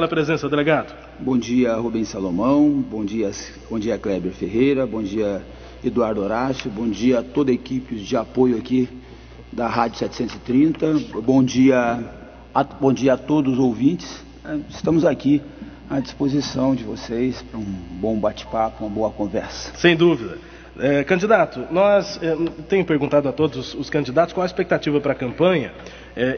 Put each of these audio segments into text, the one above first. Pela presença, delegado. Bom dia, Rubens Salomão, bom dia Kleber Ferreira, bom dia, Eduardo Horácio, bom dia a toda a equipe de apoio aqui da Rádio 730, bom dia a todos os ouvintes. Estamos aqui à disposição de vocês para um bom bate-papo, uma boa conversa. Sem dúvida. Candidato, nós tenho perguntado a todos os candidatos qual a expectativa para a campanha,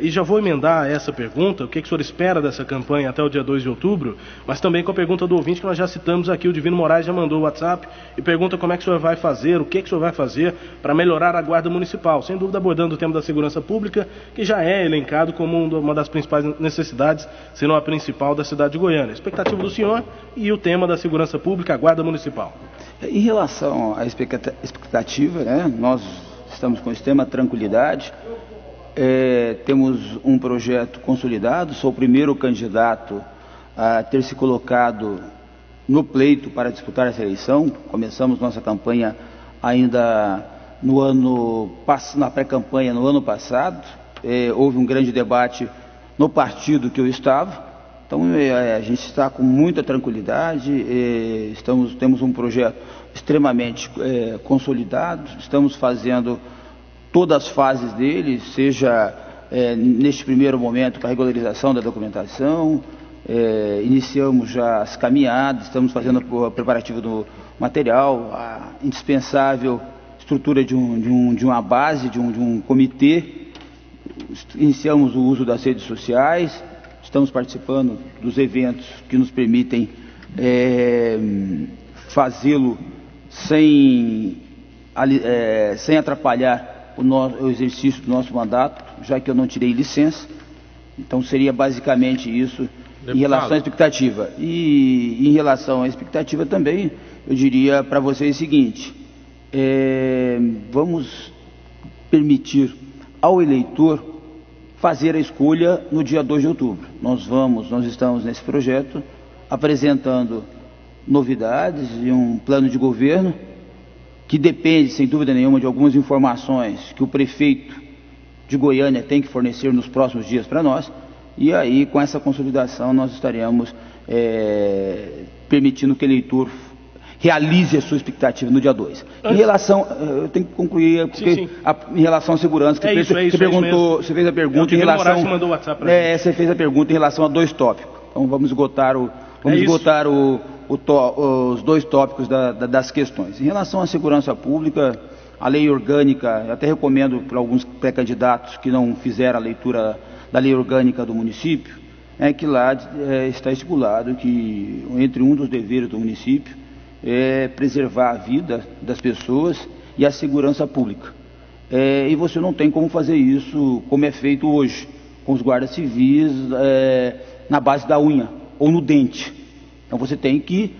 e já vou emendar essa pergunta, o que o senhor espera dessa campanha até o dia 2 de outubro, mas também com a pergunta do ouvinte que nós já citamos aqui, o Divino Moraes já mandou o WhatsApp e pergunta como é que o senhor vai fazer, o que o senhor vai fazer para melhorar a Guarda Municipal, sem dúvida abordando o tema da segurança pública, que já é elencado como uma das principais necessidades, se não a principal, da cidade de Goiânia. A expectativa do senhor e o tema da segurança pública, a Guarda Municipal. Em relação à expectativa, né, nós estamos com o tema tranquilidade, temos um projeto consolidado, sou o primeiro candidato a ter se colocado no pleito para disputar essa eleição. Começamos nossa campanha ainda na pré-campanha no ano passado, houve um grande debate no partido que eu estava. Então a gente está com muita tranquilidade, temos um projeto extremamente consolidado, estamos fazendo todas as fases dele, seja neste primeiro momento com a regularização da documentação, iniciamos já as caminhadas, estamos fazendo o preparativo do material, a indispensável estrutura de uma base, de um comitê, iniciamos o uso das redes sociais. Estamos participando dos eventos que nos permitem fazê-lo sem atrapalhar o exercício do nosso mandato, já que eu não tirei licença. Então seria basicamente isso, deputado, em relação à expectativa. E em relação à expectativa também, eu diria para vocês o seguinte, vamos permitir ao eleitor fazer a escolha no dia 2 de outubro. Nós estamos nesse projeto apresentando novidades e um plano de governo que depende, sem dúvida nenhuma, de algumas informações que o prefeito de Goiânia tem que fornecer nos próximos dias para nós. E aí, com essa consolidação, nós estaremos permitindo que o eleitor realize a sua expectativa no dia 2. Em relação, eu tenho que concluir, porque sim. Em relação à segurança, que você fez a pergunta em relação, você fez a pergunta em relação a dois tópicos. Então vamos esgotar os dois tópicos das questões. Em relação à segurança pública, a lei orgânica, eu até recomendo para alguns pré-candidatos que não fizeram a leitura da lei orgânica do município, é que lá está estipulado que entre um dos deveres do município é preservar a vida das pessoas e a segurança pública. E você não tem como fazer isso como é feito hoje, com os guardas civis na base da unha ou no dente. Então você tem que,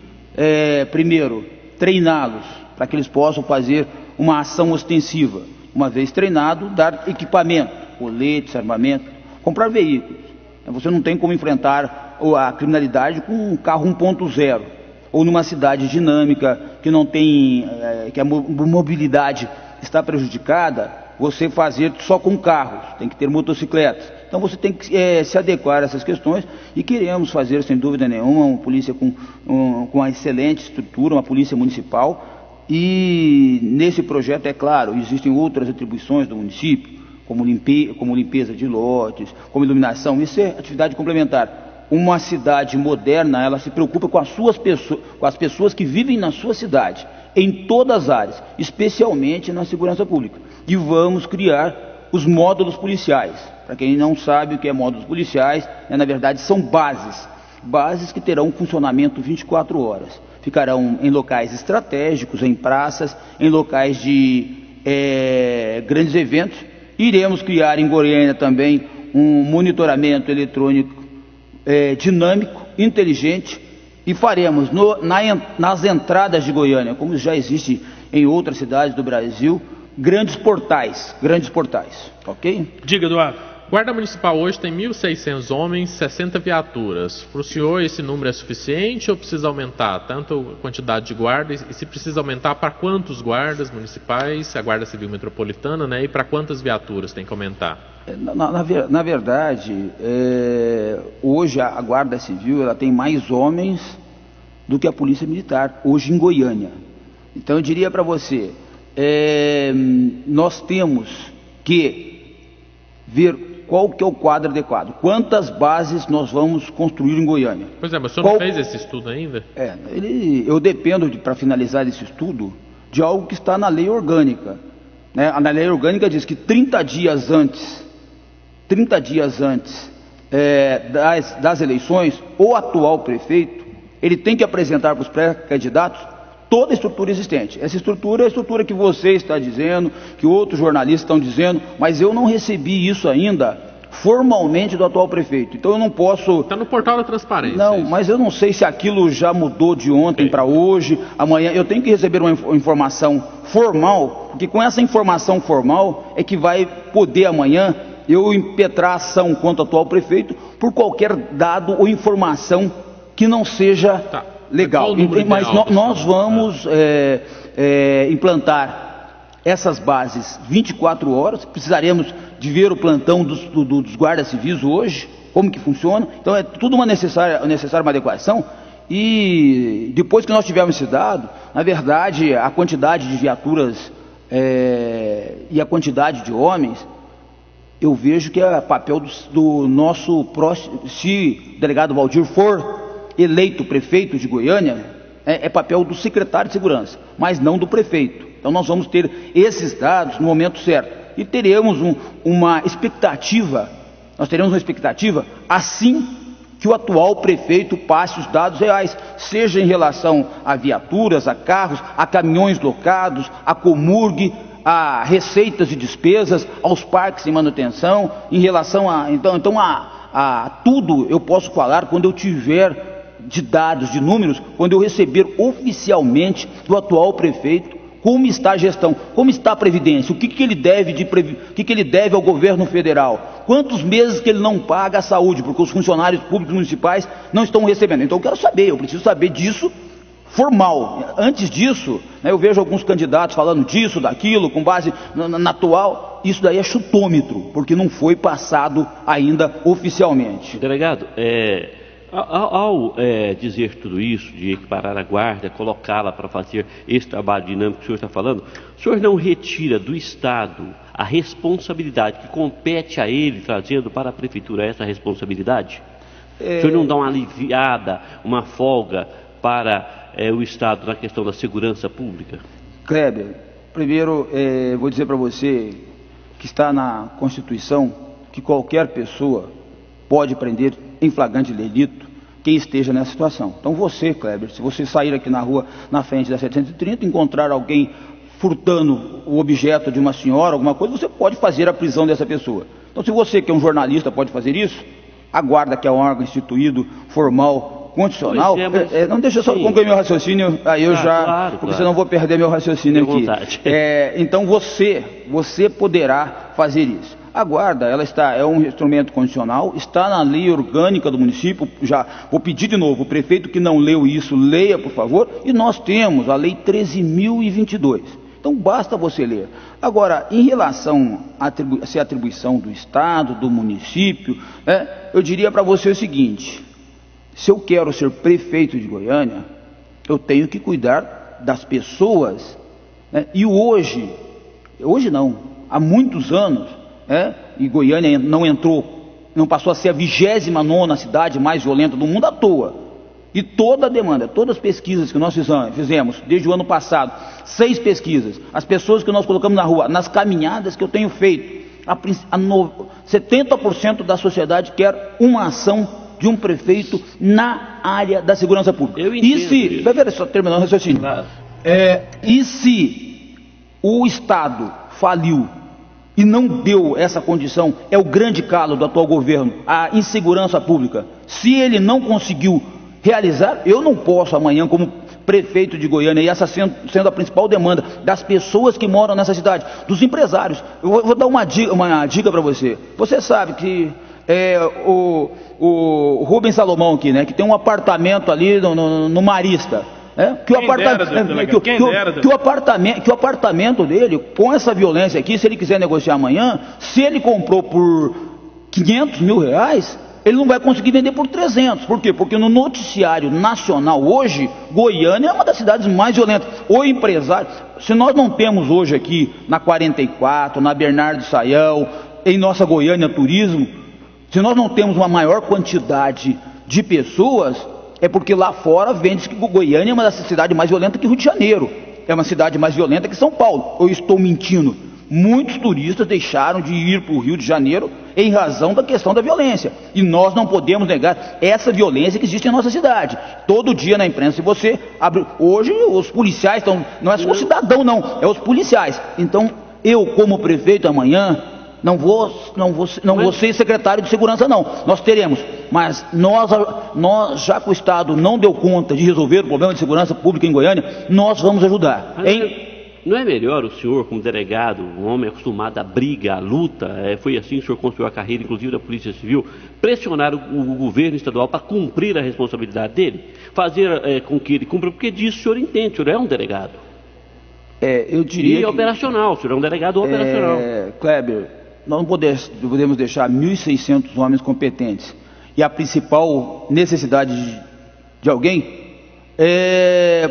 primeiro, treiná-los para que eles possam fazer uma ação ostensiva. Uma vez treinado, dar equipamento, coletes, armamento, comprar veículos. Você não tem como enfrentar a criminalidade com um carro 1.0. ou numa cidade dinâmica, que não tem, que a mobilidade está prejudicada, você fazer só com carros, tem que ter motocicletas. Então você tem que se adequar a essas questões e queremos fazer, sem dúvida nenhuma, uma polícia com uma excelente estrutura, uma polícia municipal. E nesse projeto, é claro, existem outras atribuições do município, como limpeza de lotes, como iluminação, isso é atividade complementar. Uma cidade moderna, ela se preocupa com as pessoas que vivem na sua cidade, em todas as áreas, especialmente na segurança pública. E vamos criar os módulos policiais. Para quem não sabe o que é módulos policiais, na verdade são bases que terão funcionamento 24 horas. Ficarão em locais estratégicos, em praças, em locais de grandes eventos. Iremos criar em Goiânia também um monitoramento eletrônico dinâmico, inteligente, e faremos nas entradas de Goiânia, como já existe em outras cidades do Brasil, grandes portais, ok? Diga, Eduardo. Guarda Municipal hoje tem 1.600 homens, 60 viaturas. Para o senhor, esse número é suficiente ou precisa aumentar tanto a quantidade de guardas? E se precisa aumentar, para quantos guardas municipais, a Guarda Civil Metropolitana, né? E para quantas viaturas tem que aumentar? Na verdade, hoje a Guarda Civil ela tem mais homens do que a Polícia Militar, hoje em Goiânia. Então eu diria para você, nós temos que ver qual que é o quadro adequado, quantas bases nós vamos construir em Goiânia. Pois é, mas o senhor não fez esse estudo ainda? Eu dependo, para finalizar esse estudo, de algo que está na lei orgânica. Né? A lei orgânica diz que 30 dias antes das eleições, o atual prefeito, ele tem que apresentar para os pré-candidatos toda a estrutura existente. Essa estrutura é a estrutura que você está dizendo, que outros jornalistas estão dizendo, mas eu não recebi isso ainda formalmente do atual prefeito. Então eu não posso... Está no portal da transparência. Não, mas eu não sei se aquilo já mudou de ontem para hoje, amanhã. Eu tenho que receber uma informação formal, porque com essa informação formal é que vai poder amanhã eu impetrar ação contra o atual prefeito por qualquer dado ou informação que não seja... Tá. Legal, mas nós vamos implantar essas bases 24 horas, precisaremos de ver o plantão dos guardas civis hoje, como que funciona, então é tudo uma necessária uma adequação, e depois que nós tivermos esse dado, na verdade a quantidade de viaturas e a quantidade de homens, eu vejo que é papel do nosso próximo, se o delegado Waldir for eleito prefeito de Goiânia, é papel do secretário de segurança, mas não do prefeito. Então nós vamos ter esses dados no momento certo e teremos uma expectativa assim que o atual prefeito passe os dados reais, seja em relação a viaturas, a carros, a caminhões locados, a Comurg, a receitas e despesas, aos parques em manutenção, em relação a... Então a tudo eu posso falar quando eu tiver de dados, de números, quando eu receber oficialmente do atual prefeito como está a gestão, como está a Previdência, o que ele deve ao governo federal, quantos meses que ele não paga a saúde, porque os funcionários públicos municipais não estão recebendo. Então eu quero saber, eu preciso saber disso formal. Antes disso, né, eu vejo alguns candidatos falando disso, daquilo, com base na atual... Isso daí é chutômetro, porque não foi passado ainda oficialmente. Delegado, ao dizer tudo isso, de equiparar a guarda, colocá-la para fazer esse trabalho dinâmico que o senhor está falando, o senhor não retira do Estado a responsabilidade que compete a ele, trazendo para a Prefeitura essa responsabilidade? O senhor não dá uma aliviada, uma folga para o Estado na questão da segurança pública? Kleber, primeiro vou dizer para você que está na Constituição que qualquer pessoa pode prender em flagrante delito quem esteja nessa situação. Então você, Kleber, se você sair aqui na rua, na frente da 730, encontrar alguém furtando o objeto de uma senhora, alguma coisa, você pode fazer a prisão dessa pessoa. Então se você, que é um jornalista, pode fazer isso, a guarda, que é um órgão instituído, formal, constitucional... não deixa eu só concluir meu raciocínio, aí eu porque senão eu vou perder meu raciocínio aqui. Então você poderá fazer isso. A guarda, ela é um instrumento condicional, está na lei orgânica do município, já vou pedir de novo, o prefeito que não leu isso, leia por favor, e nós temos a lei 13.022, então basta você ler. Agora, em relação a ser atribuição do Estado, do município, eu diria para você o seguinte, se eu quero ser prefeito de Goiânia, eu tenho que cuidar das pessoas, né? E hoje não, há muitos anos, e Goiânia não passou a ser a 29ª cidade mais violenta do mundo à toa. E toda a demanda, todas as pesquisas que nós fizemos desde o ano passado, 6 pesquisas, as pessoas que nós colocamos na rua, nas caminhadas que eu tenho feito, 70% da sociedade quer uma ação de um prefeito na área da segurança pública. Eu entendo. Vai ver, só terminar o raciocínio. Claro. E se o Estado faliu e não deu essa condição, é o grande calo do atual governo, a insegurança pública. Se ele não conseguiu realizar, eu não posso amanhã, como prefeito de Goiânia, e essa sendo a principal demanda das pessoas que moram nessa cidade, dos empresários. Eu vou dar uma dica para você. Você sabe que o Rubens Salomão aqui, né, que tem um apartamento ali no Marista, né, que o apartamento dele, com essa violência aqui, se ele quiser negociar amanhã, se ele comprou por 500 mil reais... ele não vai conseguir vender por 300. Por quê? Porque no noticiário nacional hoje, Goiânia é uma das cidades mais violentas. O empresário, se nós não temos hoje aqui na 44, na Bernardo Saião, em nossa Goiânia Turismo, se nós não temos uma maior quantidade de pessoas, é porque lá fora vende que Goiânia é uma das cidades mais violentas que Rio de Janeiro. É uma cidade mais violenta que São Paulo. Eu estou mentindo. Muitos turistas deixaram de ir para o Rio de Janeiro em razão da questão da violência. E nós não podemos negar essa violência que existe em nossa cidade. Todo dia na imprensa, se você abre... Hoje os policiais estão... Não é só o cidadão, não. É os policiais. Então, eu como prefeito amanhã, não vou ser secretário de segurança, não. Nós teremos. Mas nós, já que o Estado não deu conta de resolver o problema de segurança pública em Goiânia, nós vamos ajudar. Hein? Não é melhor o senhor, como delegado, um homem acostumado à briga, à luta, foi assim que o senhor construiu a carreira, inclusive da Polícia Civil, pressionar o governo estadual para cumprir a responsabilidade dele, fazer com que ele cumpra, porque disso o senhor entende, o senhor é um delegado. Eu diria que... operacional, o senhor é um delegado operacional. Kleber, nós não podemos deixar 1.600 homens competentes, e a principal necessidade de alguém...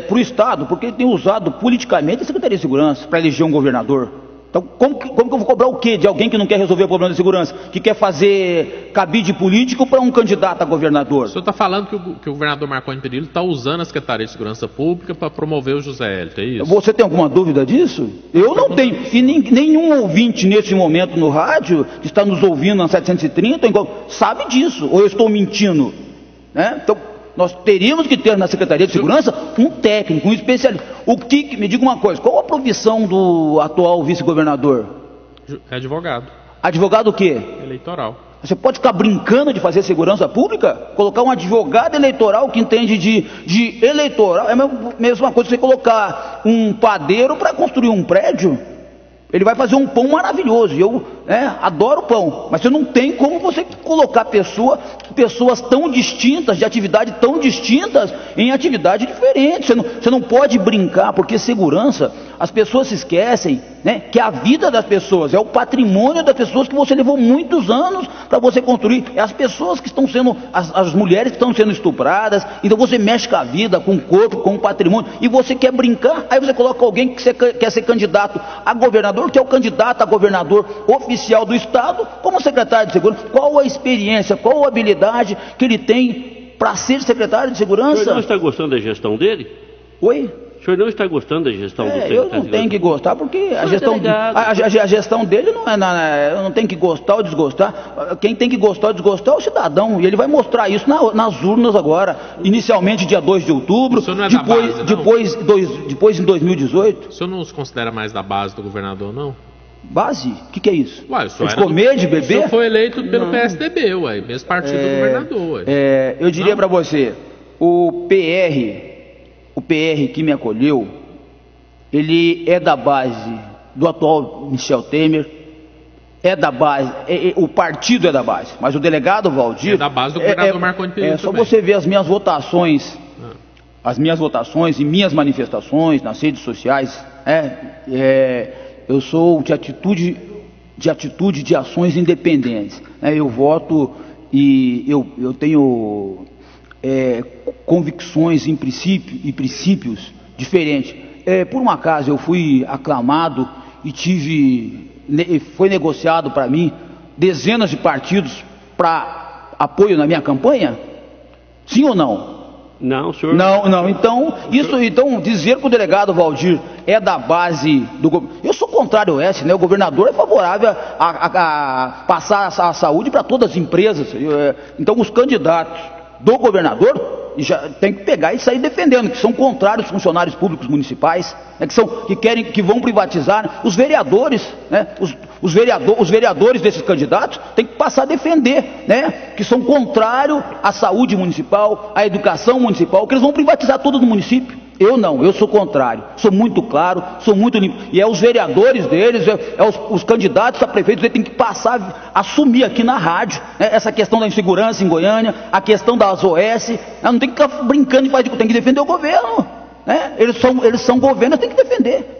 para o Estado, porque ele tem usado politicamente a Secretaria de Segurança para eleger um governador. Então, como que eu vou cobrar o quê de alguém que não quer resolver o problema da segurança, que quer fazer cabide político para um candidato a governador? O senhor está falando que o governador Marconi Perillo está usando a Secretaria de Segurança Pública para promover o José Hélio, é isso? Você tem alguma dúvida disso? Eu não tenho. E nenhum ouvinte nesse momento no rádio, que está nos ouvindo na 730, sabe disso, ou eu estou mentindo, né? Então, nós teríamos que ter na Secretaria de Segurança um técnico, um especialista. Me diga uma coisa, qual a profissão do atual vice-governador? É advogado. Advogado o quê? Eleitoral. Você pode ficar brincando de fazer segurança pública? Colocar um advogado eleitoral que entende de eleitoral? É a mesma coisa que você colocar um padeiro para construir um prédio? Ele vai fazer um pão maravilhoso, eu adoro pão, mas você não tem como você colocar pessoas tão distintas, de atividade tão distintas, em atividade diferente. Você não pode brincar, porque segurança, as pessoas se esquecem, né, que a vida das pessoas é o patrimônio das pessoas que você levou muitos anos para você construir. É as pessoas que estão sendo, as mulheres que estão sendo estupradas, então você mexe com a vida, com o corpo, com o patrimônio, e você quer brincar, aí você coloca alguém que quer ser candidato a governador, que é o candidato a governador oficial do Estado, como secretário de Segurança. Qual a experiência, qual a habilidade que ele tem para ser secretário de Segurança? O senhor não está gostando da gestão dele? Oi? O senhor não está gostando da gestão do secretário de Segurança? Eu não tenho que gostar, porque a gestão dele não é... Eu não tenho que gostar ou desgostar. Quem tem que gostar ou desgostar é o cidadão, e ele vai mostrar isso nas urnas agora. Inicialmente dia 2 de outubro, o senhor não é depois em 2018. O senhor não se considera mais da base do governador, não? Base? O que é isso? Uai, de comer, de beber? O senhor foi eleito pelo PSDB, uai, mesmo partido do governador. Uai. Eu diria para você, o PR que me acolheu, ele é da base do atual Michel Temer, é da base, o partido é da base, mas o delegado Waldir... é da base do governador Marconi Perillo. É só também. Você ver as minhas votações, e minhas manifestações nas redes sociais, eu sou de atitude de ações independentes, né? Eu voto e eu tenho... convicções em princípio e princípios diferentes. Por um acaso eu fui aclamado e foi negociado para mim dezenas de partidos para apoio na minha campanha? Sim ou não? Não, senhor. Não. Então dizer que o delegado Waldir é da base do governo. Eu sou contrário a esse, né? O governador é favorável a passar a saúde para todas as empresas. Então os candidatos do governador já tem que pegar e sair defendendo, que são contrários aos funcionários públicos municipais, né, que vão privatizar. Os vereadores, né, os vereadores desses candidatos têm que passar a defender, né, que são contrários à saúde municipal, à educação municipal, que eles vão privatizar tudo no município. Eu não, eu sou contrário, sou muito claro, sou muito limpo. E é os vereadores deles, os candidatos a prefeitos, eles têm que passar, assumir aqui na rádio, né, essa questão da insegurança em Goiânia, a questão das OS, né, não tem que ficar brincando e fazer, tem que defender o governo, né? Eles são governo, tem que defender.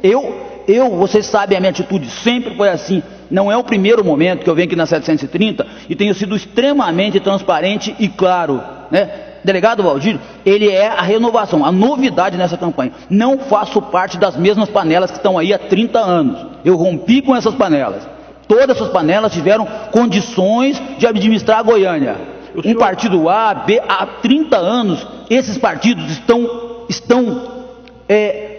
Vocês sabem, a minha atitude sempre foi assim. Não é o primeiro momento que eu venho aqui na 730 e tenho sido extremamente transparente e claro, né? Delegado Waldir, ele é a renovação, a novidade nessa campanha. Não faço parte das mesmas panelas que estão aí há 30 anos. Eu rompi com essas panelas. Todas essas panelas tiveram condições de administrar a Goiânia. Um partido A, B, há 30 anos, esses partidos estão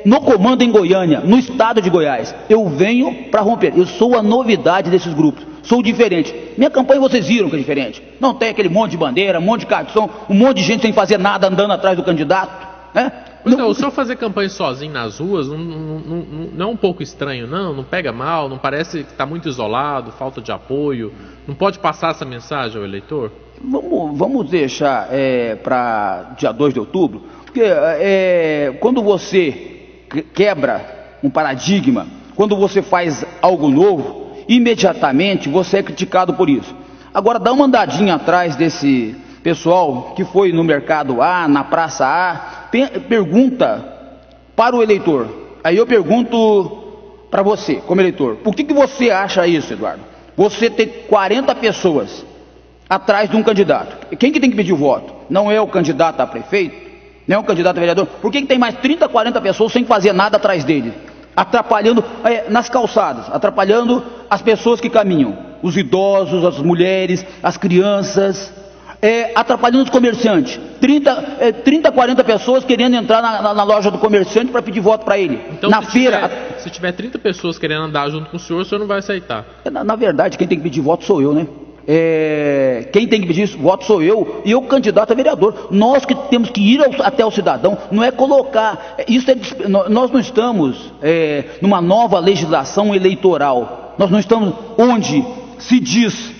no comando em Goiânia, no estado de Goiás. Eu venho para romper. Eu sou a novidade desses grupos. Sou diferente. Minha campanha vocês viram que é diferente. Não tem aquele monte de bandeira, um monte de cartão, um monte de gente sem fazer nada andando atrás do candidato, né? Não, o senhor fazer campanha sozinho nas ruas não é um pouco estranho, não? Não pega mal, não parece que está muito isolado, falta de apoio. Não pode passar essa mensagem ao eleitor? Vamos deixar para dia 2 de outubro, porque quando você quebra um paradigma, quando você faz algo novo, imediatamente você é criticado por isso. Agora dá uma andadinha atrás desse pessoal que foi no mercado A, na praça A, pergunta para o eleitor. Aí eu pergunto para você, como eleitor, por que você acha isso, Eduardo? Você tem 40 pessoas atrás de um candidato. Quem que tem que pedir o voto? Não é o candidato a prefeito? Não é o candidato a vereador? Por que tem mais 30, 40 pessoas sem fazer nada atrás dele? Atrapalhando nas calçadas, atrapalhando as pessoas que caminham, os idosos, as mulheres, as crianças, atrapalhando os comerciantes. 30, 40 pessoas querendo entrar na loja do comerciante para pedir voto para ele. Então, na feira. Se tiver 30 pessoas querendo andar junto com o senhor não vai aceitar. Na verdade, quem tem que pedir voto sou eu, né? Quem tem que pedir voto sou eu e o candidato a vereador. Nós que temos que ir até o cidadão, não é colocar. Nós não estamos numa nova legislação eleitoral. Nós não estamos onde se diz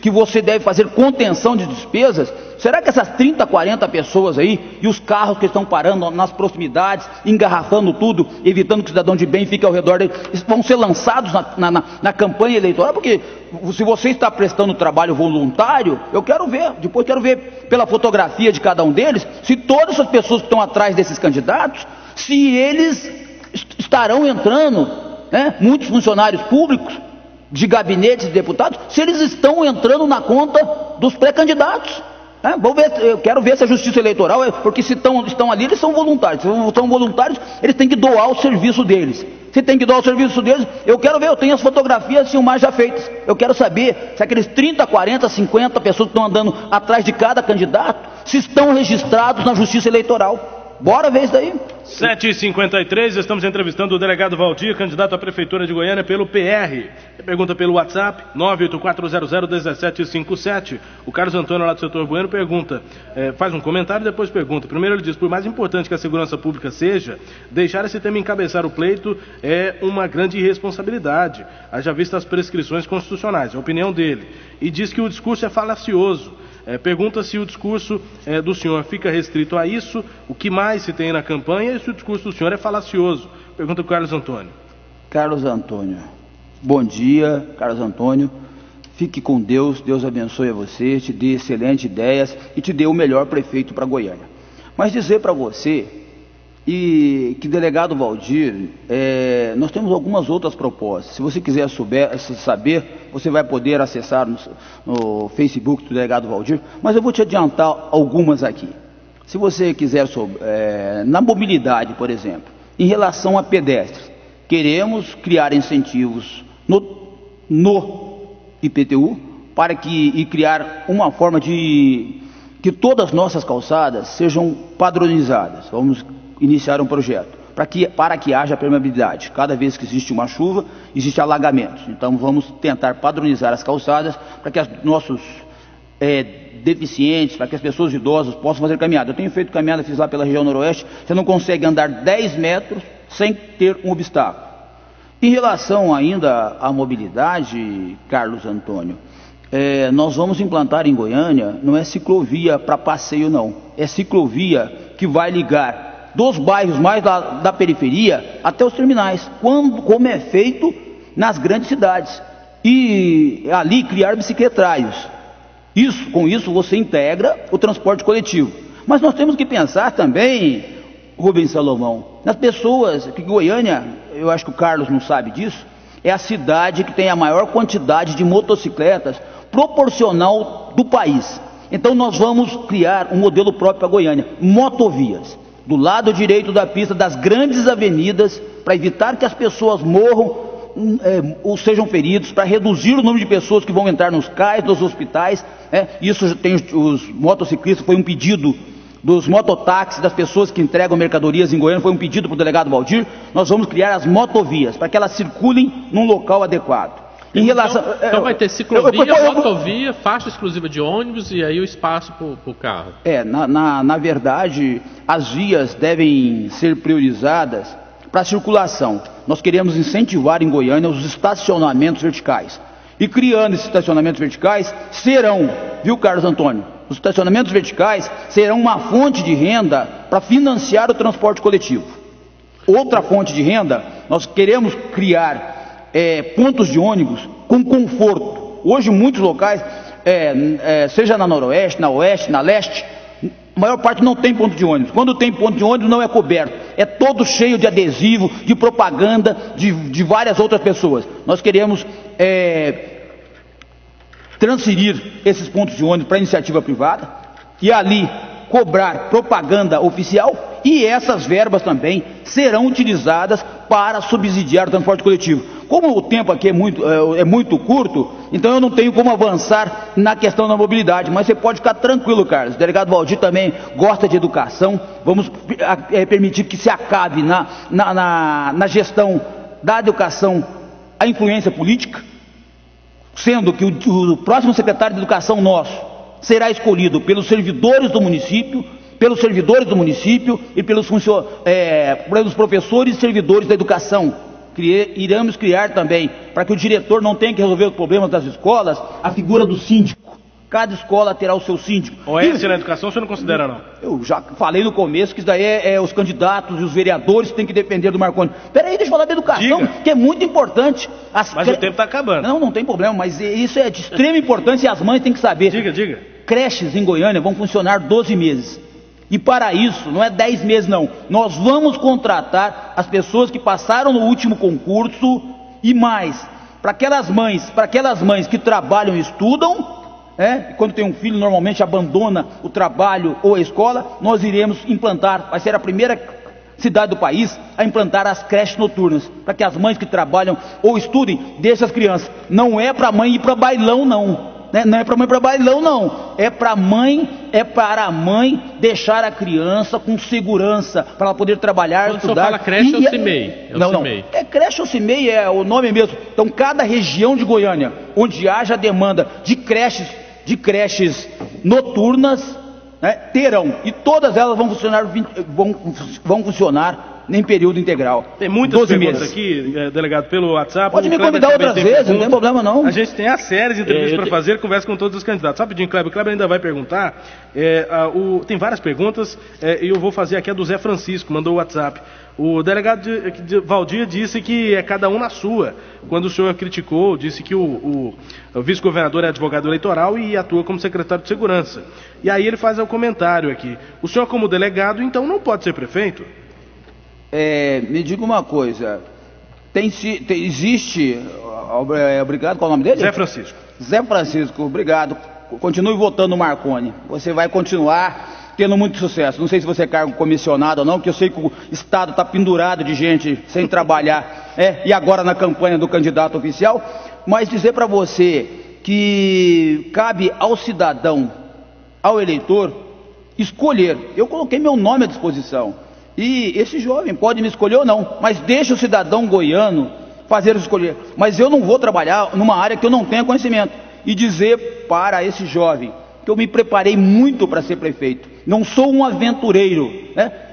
que você deve fazer contenção de despesas. Será que essas 30, 40 pessoas aí e os carros que estão parando nas proximidades, engarrafando tudo, evitando que o cidadão de bem fique ao redor dele, vão ser lançados na campanha eleitoral? Porque se você está prestando trabalho voluntário, eu quero ver, depois quero ver pela fotografia de cada um deles, se todas as pessoas que estão atrás desses candidatos, se eles estarão entrando, né, muitos funcionários públicos, de gabinetes de deputados, se eles estão entrando na conta dos pré-candidatos. É, eu quero ver se a justiça eleitoral, porque se estão ali, eles são voluntários. Se são voluntários, eles têm que doar o serviço deles. Se tem que doar o serviço deles, eu quero ver, eu tenho as fotografias filmagens já feitas. Eu quero saber se aqueles 30, 40, 50 pessoas que estão andando atrás de cada candidato, se estão registrados na justiça eleitoral. Bora ver isso daí. 7h53, estamos entrevistando o delegado Waldir, candidato à Prefeitura de Goiânia pelo PR. Pergunta pelo WhatsApp, 984001757. O Carlos Antônio, lá do setor Bueno, pergunta, faz um comentário e depois pergunta. Primeiro ele diz, por mais importante que a segurança pública seja, deixar esse tema encabeçar o pleito é uma grande irresponsabilidade, haja vista as prescrições constitucionais, é a opinião dele. E diz que o discurso é falacioso. Pergunta se o discurso do senhor fica restrito a isso, o que mais se tem na campanha e se o discurso do senhor é falacioso. Pergunta o Carlos Antônio. Carlos Antônio, bom dia, Carlos Antônio. Fique com Deus, Deus abençoe a você, te dê excelentes ideias e te dê o melhor prefeito para Goiânia. Mas dizer para você que delegado Waldir, nós temos algumas outras propostas. Se você quiser saber, você vai poder acessar no Facebook do delegado Waldir, mas eu vou te adiantar algumas aqui. Se você quiser na mobilidade, por exemplo, em relação a pedestres, queremos criar incentivos no IPTU para criar uma forma de que todas as nossas calçadas sejam padronizadas. Vamos iniciar um projeto para que haja permeabilidade. Cada vez que existe uma chuva, existe alagamentos. Então vamos tentar padronizar as calçadas para que os nossos deficientes, para que as pessoas idosas possam fazer caminhada. Eu tenho feito caminhada, fiz lá pela região noroeste, você não consegue andar 10 metros sem ter um obstáculo. Em relação ainda à mobilidade, Carlos Antônio, nós vamos implantar em Goiânia, não é ciclovia para passeio não, é ciclovia que vai ligar dos bairros mais da periferia até os terminais, como é feito nas grandes cidades. E ali criar bicicletários. Com isso você integra o transporte coletivo. Mas nós temos que pensar também, Rubens Salomão, nas pessoas, que Goiânia, eu acho que o Carlos não sabe disso, é a cidade que tem a maior quantidade de motocicletas proporcional do país. Então nós vamos criar um modelo próprio para Goiânia, motovias, do lado direito da pista, das grandes avenidas, para evitar que as pessoas morram ou sejam feridos, para reduzir o número de pessoas que vão entrar nos cais, nos hospitais. Isso tem os motociclistas, foi um pedido dos mototáxis, das pessoas que entregam mercadorias em Goiânia, foi um pedido para o delegado Waldir. Nós vamos criar as motovias, para que elas circulem num local adequado. Então vai ter ciclovia, motovia, faixa exclusiva de ônibus e aí o espaço para o carro. Na verdade, as vias devem ser priorizadas para a circulação. Nós queremos incentivar em Goiânia os estacionamentos verticais. E criando esses estacionamentos verticais, serão, viu, Carlos Antônio? Os estacionamentos verticais serão uma fonte de renda para financiar o transporte coletivo. Outra fonte de renda, nós queremos criar pontos de ônibus com conforto. Hoje, muitos locais, seja na noroeste, na oeste, na leste, a maior parte não tem ponto de ônibus. Quando tem ponto de ônibus, não é coberto. É todo cheio de adesivo, de propaganda, de várias outras pessoas. Nós queremos transferir esses pontos de ônibus para a iniciativa privada e ali cobrar propaganda oficial. E essas verbas também serão utilizadas para subsidiar o transporte coletivo. Como o tempo aqui é muito curto, então eu não tenho como avançar na questão da mobilidade, mas você pode ficar tranquilo, Carlos. O delegado Waldir também gosta de educação. Vamos permitir que se acabe na gestão da educação a influência política, sendo que o próximo secretário de educação nosso será escolhido pelos servidores do município, e pelos professores e servidores da educação. Iremos criar também, para que o diretor não tenha que resolver os problemas das escolas, a figura do síndico. Cada escola terá o seu síndico. Oeste na educação, o senhor não considera, não? Eu já falei no começo que isso daí os candidatos e os vereadores têm que depender do Marconi. Peraí, deixa eu falar da educação, que é muito importante. Mas o tempo está acabando. Não tem problema, mas isso é de extrema importância e as mães têm que saber. Diga. Creches em Goiânia vão funcionar 12 meses. E para isso, não é 10 meses não, nós vamos contratar as pessoas que passaram no último concurso e mais, para aquelas mães que trabalham e estudam, quando tem um filho normalmente abandona o trabalho ou a escola, nós iremos implantar, vai ser a primeira cidade do país a implantar as creches noturnas, para que as mães que trabalham ou estudem, deixem as crianças. Não é para a mãe ir para bailão não. Não é para mãe para bailão, não. É para a mãe deixar a criança com segurança, para ela poder trabalhar, quando estudar. Quando o senhor fala creche, eu CIMEI. É creche ou CIMEI, é o nome mesmo. Então, cada região de Goiânia, onde haja demanda de creches noturnas, terão. E todas elas vão funcionar em período integral. Tem muitas perguntas aqui, delegado, pelo WhatsApp. Pode me convidar outras vezes, não tem problema não. A gente tem a série de entrevistas para fazer, conversa com todos os candidatos. Rapidinho, Kleber. Kleber ainda vai perguntar. Tem várias perguntas e eu vou fazer aqui a do Zé Francisco, mandou o WhatsApp. O delegado Waldir disse que é cada um na sua. Quando o senhor criticou, disse que o vice-governador é advogado eleitoral e atua como secretário de segurança. E aí ele faz um comentário aqui. O senhor como delegado, então, não pode ser prefeito? Me diga uma coisa, existe, obrigado, qual é o nome dele? Zé Francisco. Zé Francisco, obrigado, continue votando no Marconi, você vai continuar tendo muito sucesso. Não sei se você é cargo comissionado ou não, porque eu sei que o Estado está pendurado de gente sem trabalhar, e agora na campanha do candidato oficial, mas dizer para você que cabe ao cidadão, ao eleitor, escolher. Eu coloquei meu nome à disposição. E esse jovem pode me escolher ou não, mas deixa o cidadão goiano fazer escolher. Mas eu não vou trabalhar numa área que eu não tenha conhecimento. E dizer para esse jovem que eu me preparei muito para ser prefeito, não sou um aventureiro,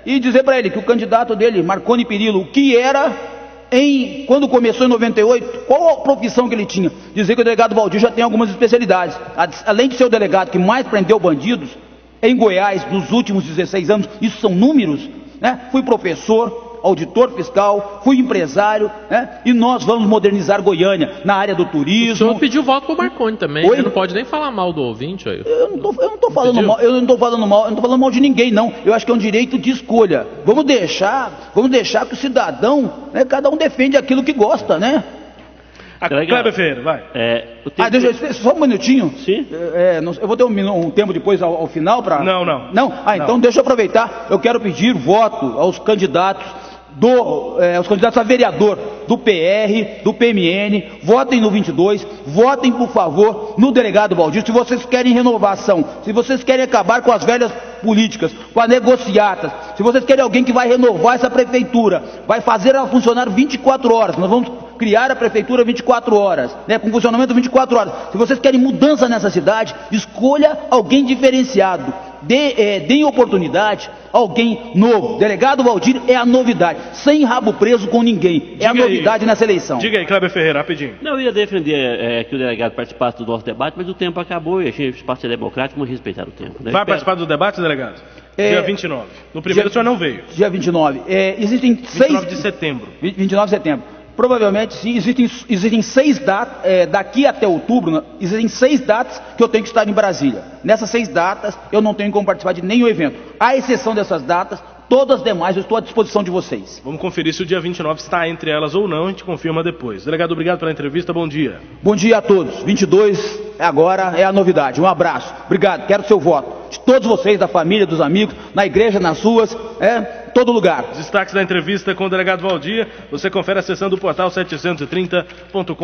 E dizer para ele que o candidato dele, Marconi Perillo, o que era quando começou em 98, qual a profissão que ele tinha. Dizer que o delegado Waldir já tem algumas especialidades. Além de ser o delegado que mais prendeu bandidos em Goiás nos últimos 16 anos, isso são números. né? Fui professor, auditor fiscal, fui empresário, né? E nós vamos modernizar Goiânia na área do turismo. O senhor pediu voto para o Marconi também. Oi? Você não pode nem falar mal do ouvinte aí. Eu não estou falando mal de ninguém, não. Eu acho que é um direito de escolha. Vamos deixar que o cidadão, né, cada um defende aquilo que gosta, né? Kleber Ferreira, vai. Só um minutinho. Sim. Eu vou ter um tempo depois ao final para... Não. Então deixa eu aproveitar. Eu quero pedir voto aos candidatos a vereador do PR, do PMN. Votem no 22, votem por favor no delegado Waldir. Se vocês querem renovação, se vocês querem acabar com as velhas políticas, com as negociatas, se vocês querem alguém que vai renovar essa prefeitura, vai fazer ela funcionar 24 horas, nós vamos criar a prefeitura 24 horas, né, com funcionamento 24 horas. Se vocês querem mudança nessa cidade, escolha alguém diferenciado. Deem oportunidade a alguém novo. Delegado Waldir é a novidade, sem rabo preso com ninguém. É a novidade nessa eleição. Diga aí, Kleber Ferreira, rapidinho. Não, eu ia defender que o delegado participasse do nosso debate, mas o tempo acabou e achei o espaço democrático, vamos respeitar o tempo. Né? Vai participar do debate, delegado? Dia 29. No primeiro o senhor não veio. Dia 29. Existem 29 de setembro. 29 de setembro. Provavelmente sim, existem 6 datas, daqui até outubro, existem 6 datas que eu tenho que estar em Brasília. Nessas 6 datas eu não tenho como participar de nenhum evento. À exceção dessas datas, todas as demais eu estou à disposição de vocês. Vamos conferir se o dia 29 está entre elas ou não, a gente confirma depois. Delegado, obrigado pela entrevista, bom dia. Bom dia a todos. 22 agora é a novidade. Um abraço, obrigado, quero o seu voto. De todos vocês, da família, dos amigos, na igreja, nas ruas, todo lugar. Destaques da entrevista com o delegado Waldir, você confere acessando o portal 730.com.br.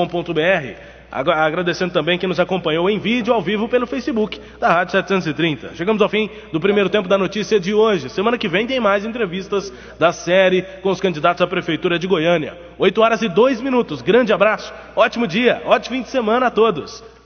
Agradecendo também quem nos acompanhou em vídeo ao vivo pelo Facebook da Rádio 730. Chegamos ao fim do primeiro tempo da notícia de hoje. Semana que vem tem mais entrevistas da série com os candidatos à Prefeitura de Goiânia. 8h02. Grande abraço, ótimo dia, ótimo fim de semana a todos.